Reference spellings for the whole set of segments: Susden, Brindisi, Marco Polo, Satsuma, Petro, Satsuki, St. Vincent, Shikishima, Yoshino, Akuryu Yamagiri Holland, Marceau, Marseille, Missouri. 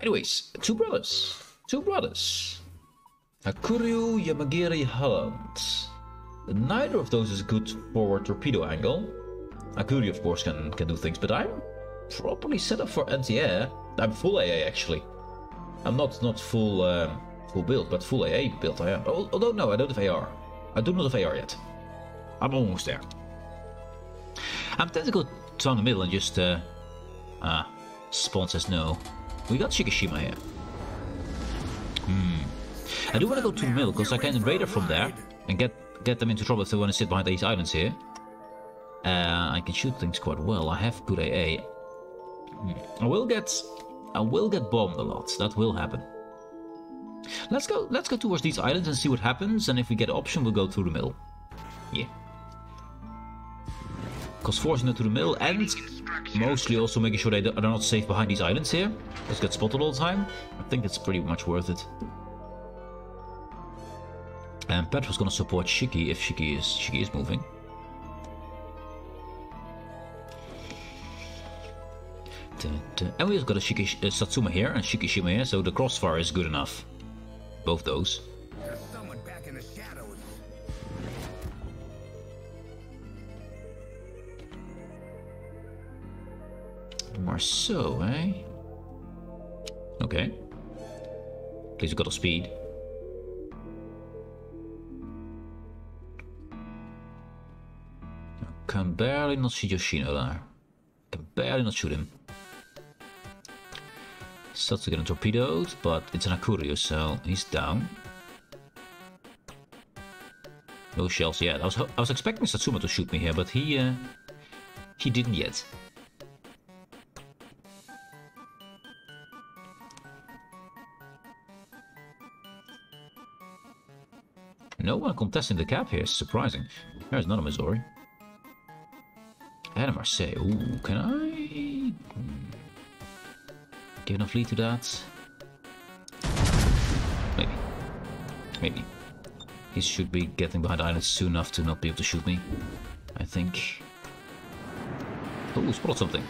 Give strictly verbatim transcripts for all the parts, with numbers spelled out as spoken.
Anyways, two brothers. Two brothers. Akuryu Yamagiri Holland. Neither of those is good for torpedo angle. Akuryu, of course, can, can do things, but I'm properly set up for anti-air. I'm full A A, actually. I'm not, not full, um, full build, but full A A build I am. Although, no, I don't have A R. I do not have A R yet. I'm almost there. I'm tempted to go down the middle and just, uh... Ah, Spawn says no. We got Shikishima here. Hmm. I do want to go to the middle, because I can raider from there and get get them into trouble if they want to sit behind these islands here. Uh, I can shoot things quite well. I have good A A. Hmm. I will get... I will get bombed a lot. That will happen. Let's go Let's go towards these islands and see what happens, and if we get an option, we'll go through the middle. Yeah. Because forcing them to the middle and mostly also making sure they are not safe behind these islands here. Just get spotted all the time. I think it's pretty much worth it. And Petro's gonna support Shiki if Shiki is Shiki is moving. And we just got a Shiki, uh, Satsuma here and Shikishima here, so the crossfire is good enough. Both those. There's someone back in the shadows. Marceau, eh? Okay. At least we got a speed. I can barely not see Yoshino there. I can barely not shoot him. Satsuki getting torpedoed, but it's an Akuryu, so he's down. No shells yet. I was I was expecting Satsuma to shoot me here, but he uh, he didn't yet. No one contesting the cap here. Surprising. There's another Missouri. And a Marseille. Ooh, can I? Give enough lead to that? Maybe. Maybe. He should be getting behind islands soon enough to not be able to shoot me, I think. Oh, spotted something.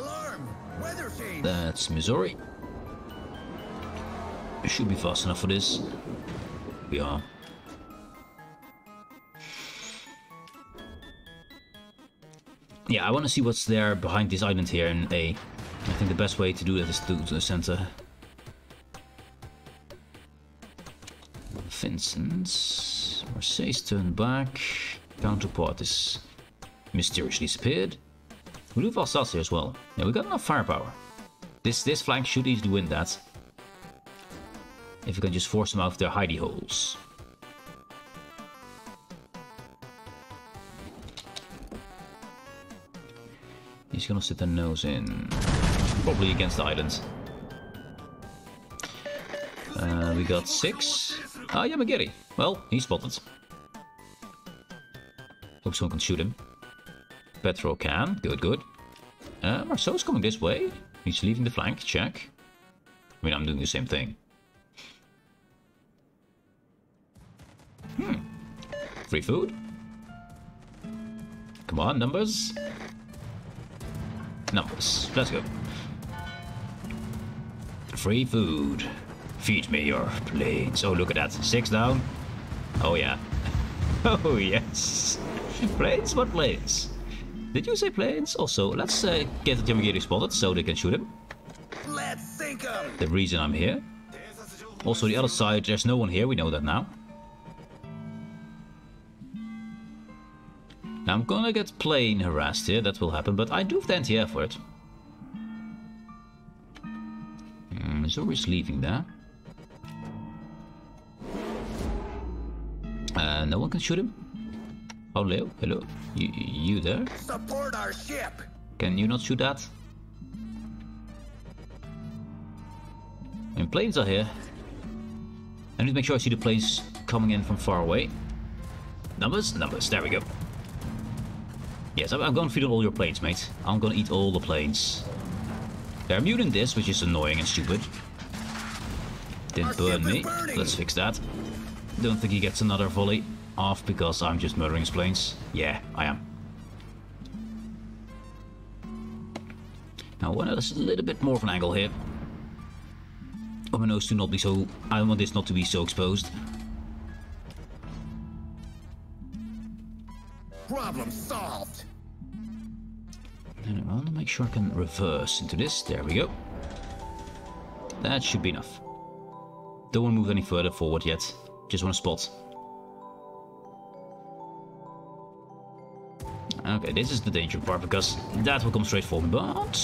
Alarm! Weather change! That's Missouri. We should be fast enough for this. We are. Yeah, I want to see what's there behind this island here in A. I think the best way to do that is to, to the center. Vincent. Marseille's turned back. Counterpart is mysteriously disappeared. We do Valsas here as well. Yeah, we got enough firepower. This this flank should easily win that. If we can just force them out of their hidey holes. He's gonna sit their nose in. Probably against the islands. Uh, we got six. Ah, Yamagiri. Well, he's spotted. Hope someone can shoot him. Petro can. Good, good. Uh, Marceau's coming this way. He's leaving the flank. Check. I mean, I'm doing the same thing. Hmm. Free food. Come on, numbers. Numbers. Let's go. Free food. Feed me your plates. Oh, look at that. Six down. Oh, yeah. Oh, yes. Plates? What plates? Did you say plates? Also, let's uh, get the Yamagiri spotted so they can shoot him. Let's sink him. The reason I'm here. Also, the other side, there's no one here. We know that now. Now I'm gonna get plane harassed here, that will happen, but I do have the anti-air for it. Mm, Missouri's leaving there. Uh, no one can shoot him. Oh, Leo, hello. You, you there? Support our ship. Can you not shoot that? And planes are here. I need to make sure I see the planes coming in from far away. Numbers, numbers, there we go. Yes, I'm, I'm gonna feed on all your planes, mate. I'm gonna eat all the planes. They're immune in this, which is annoying and stupid. Didn't burn me. Let's fix that. Don't think he gets another volley off because I'm just murdering his planes. Yeah, I am. I want us a little bit more of an angle here. I want my nose to not be so... I want this not to be so exposed. Problem solved. And I want to make sure I can reverse into this. There we go. That should be enough. Don't want to move any further forward yet. Just want to spot. Okay, this is the danger part, because that will come straight for me, but...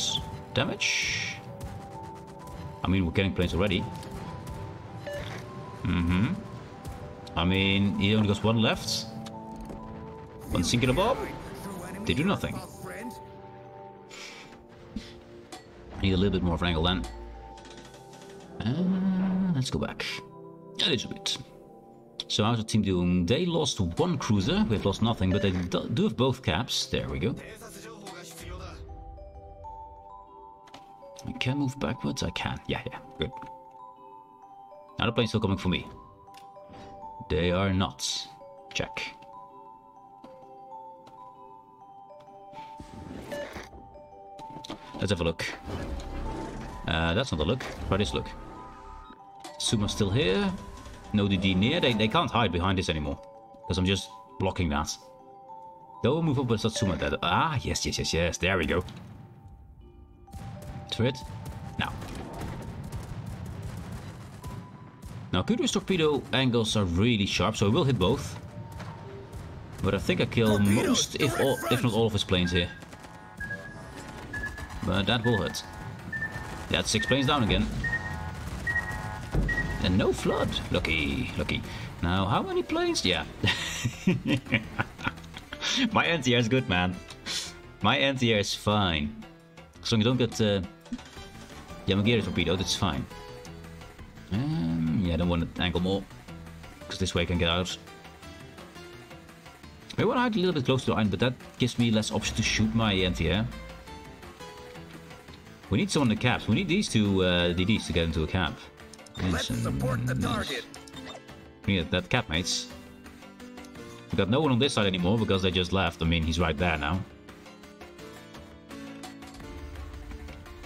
damage? I mean, we're getting planes already. Mm-hmm. I mean, he only got one left. One singular bomb. They do nothing. Need a little bit more of an angle then. Uh, let's go back. A little bit. So how's the team doing? They lost one cruiser. We've lost nothing, but they do have both caps. There we go. I can move backwards. I can. Yeah, yeah. Good. Now the plane's still coming for me. They are not. Check. Let's have a look. Uh, that's not a look. Try this look. Suma's still here. No D D near. They, they can't hide behind this anymore, because I'm just blocking that. They'll move up with Satsuma. That, ah, yes, yes, yes, yes. There we go. For it. Now. Now, Kudo's torpedo angles are really sharp, so I will hit both. But I think I kill torpedoes, most, if all, if not all of his planes here. But that will hurt. That's six planes down again. And no flood. Lucky, lucky. Now, how many planes? Yeah. My anti-air is good, man. My anti-air is fine. As long as you don't get uh, Yamagiri torpedo, that's fine. Um, yeah, I don't want to angle more, because this way I can get out. I want to hide a little bit close to the line, but that gives me less option to shoot my anti-air. We need someone in the caps. We need these two uh, D Ds to get into a cap. Let's and, support the target. We need that cap, mates. We got no one on this side anymore because they just left. I mean, he's right there now.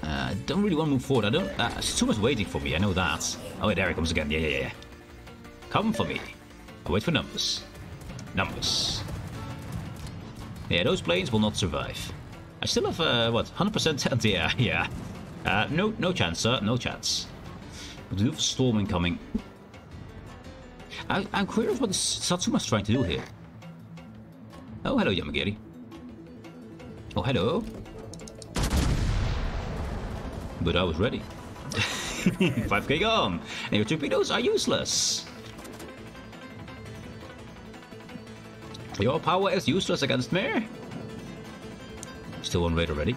I don't really want to move forward. I don't. Uh, Satsuma's waiting for me. I know that. Oh wait, there he comes again. Yeah, yeah, yeah. Come for me. I'll wait for numbers. Numbers. Yeah, those planes will not survive. I still have uh, what? one hundred percent anti-air. Yeah. Uh, no, no chance, sir. No chance. What do we do for storm incoming? I, I'm curious what Satsuma's trying to do here. Oh, hello, Yamagiri. Oh, hello. But I was ready. five K gone! And your torpedoes are useless! Your power is useless against me! Still on raid already.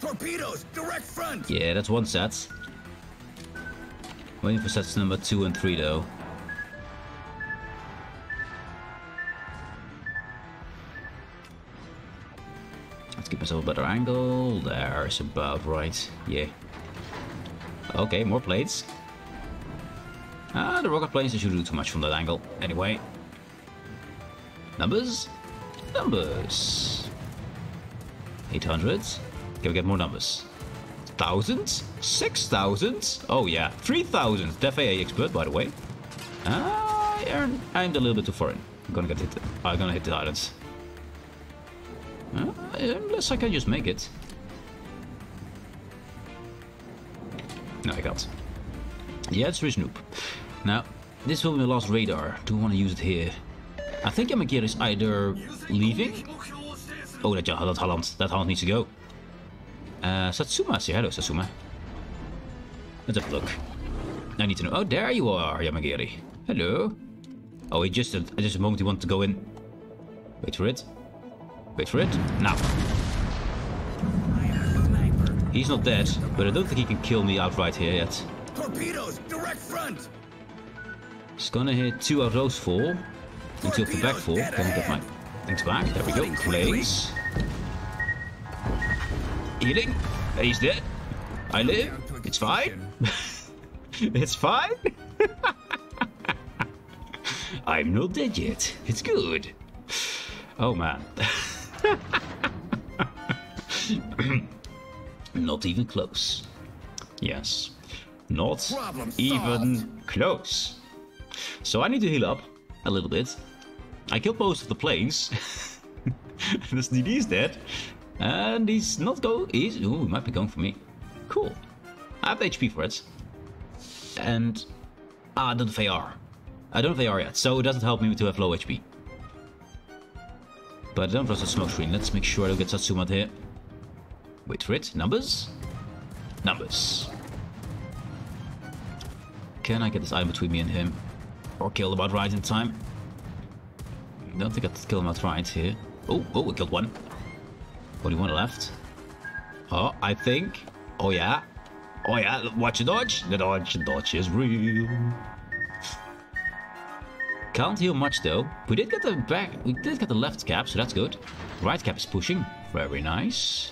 Torpedoes! Direct front! Yeah, that's one set. Waiting for sets number two and three though. A better angle. There's about right. Yeah. Okay, more plates. Ah, the rocket planes, they shouldn't do too much from that angle. Anyway. Numbers? Numbers. eight hundred. Can we get more numbers? Thousands? Six thousand? Oh yeah. Three thousand. Def A A expert, by the way. I earn, I'm a little bit too foreign. I'm gonna get hit. I'm gonna hit the islands. Uh, unless I can just make it. No, I can't. Yeah, it's rich noob. Now, this will be the last radar. Do I want to use it here? I think Yamagiri is either leaving. Oh, that, that Holland. That Holland needs to go. Uh, Satsuma, say hello, Satsuma. Let's have a look. I need to know. Oh, there you are, Yamagiri. Hello. Oh, it just, it just a moment you want to go in. Wait for it. Wait for it. Now. He's not dead, but I don't think he can kill me outright here yet. Torpedoes, direct front. He's gonna hit two of those four. And two of the back four. Can I get my things back? There we go. Planes. Healing. He's dead. I live. It's fine. It's fine. I'm not dead yet. It's good. Oh man. Not even close. Yes. Not Problem even solved. Close. So I need to heal up a little bit. I killed most of the planes. This D D is dead. And he's not go. He's, ooh, he might be going for me. Cool. I have the H P for it. And ah, I don't have A R. I don't have A R yet, so it doesn't help me to have low H P. But I don't trust the smoke screen. Let's make sure I don't get Satsuma here. Wait for it. Numbers? Numbers. Can I get this eye between me and him? Or kill him outright in time? Don't think I could kill him outright here. Oh, oh, I killed one. Only one left. Oh, I think. Oh, yeah. Oh, yeah. Watch your dodge. The dodge. The dodge is real. Can't heal much, though. We did get the back. We did get the left cap, so that's good. Right cap is pushing. Very nice.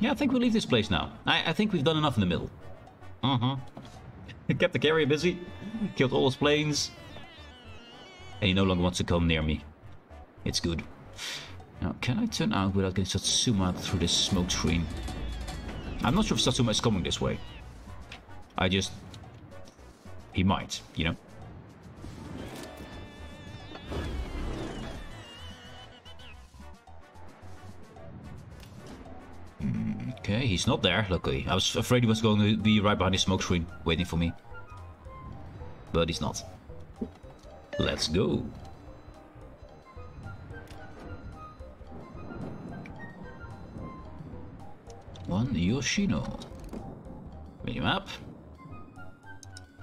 Yeah, I think we'll leave this place now. I, I think we've done enough in the middle. Uh-huh. Kept the carrier busy. Killed all his planes. And he no longer wants to come near me. It's good. Now, can I turn out without getting Satsuma through this smoke screen? I'm not sure if Satsuma is coming this way. I just... He might, you know? Okay, he's not there, luckily. I was afraid he was going to be right behind his smoke screen, waiting for me. But he's not. Let's go. One Yoshino. Mini map.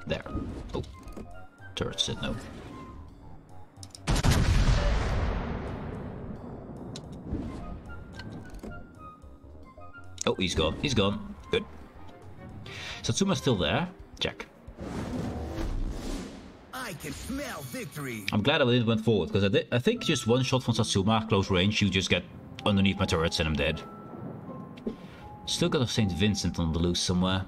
There. Oh. Turret said no. Oh, he's gone. He's gone. Good. Satsuma's still there. Check. I can smell victory. I'm glad I didn't went forward, because I did I think just one shot from Satsuma, close range, you just get underneath my turrets and I'm dead. Still got a Saint Vincent on the loose somewhere.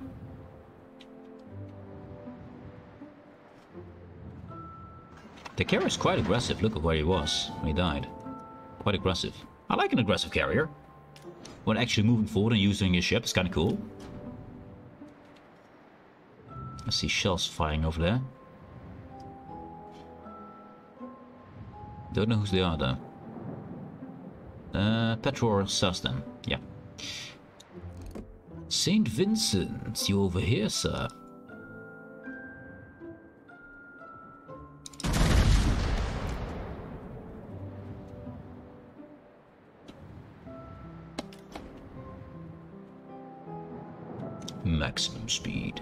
The carrier's quite aggressive. Look at where he was when he died. Quite aggressive. I like an aggressive carrier. When actually moving forward and using your ship, it's kind of cool. I see shells firing over there. Don't know who they are though. Uh, Petro or Susden. Yeah. Saint Vincent, you over here, sir? Maximum speed.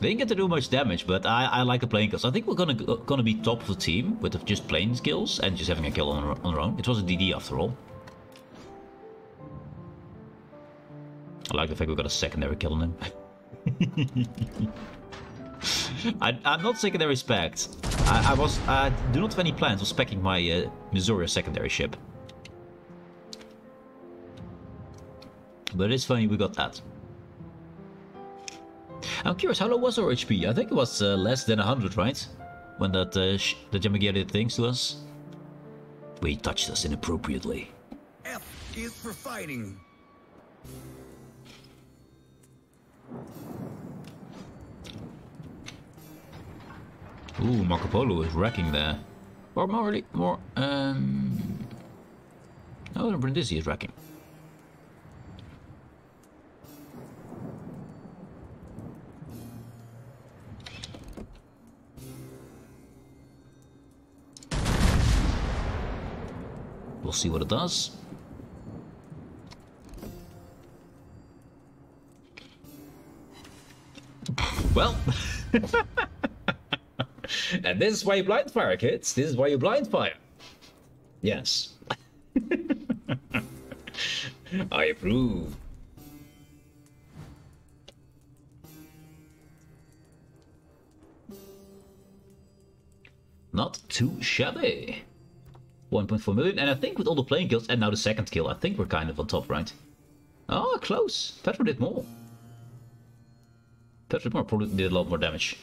They didn't get to do much damage, but I, I like the playing skills. I think we're gonna gonna be top of the team with just playing skills and just having a kill on our, on our own. It was a D D after all. I like the fact we got a secondary kill on him. I, I'm not secondary spec'd. I, I was. I do not have any plans of spec'ing my uh, Missouri secondary ship. But it's funny we got that. I'm curious, how low was our H P? I think it was uh, less than one hundred, right? When that uh, sh the Yamagiri did things to us. But he touched us inappropriately. F is for fighting. Ooh, Marco Polo is wrecking there. Or more, really, more, um... no, Brindisi is wrecking. We'll see what it does. Well... And this is why you blind fire, kids. This is why you blind fire. Yes. I approve. Not too shabby. one point four million. And I think with all the playing kills and now the second kill, I think we're kind of on top, right? Oh, close. Petro did more. Petro did more, probably did a lot more damage.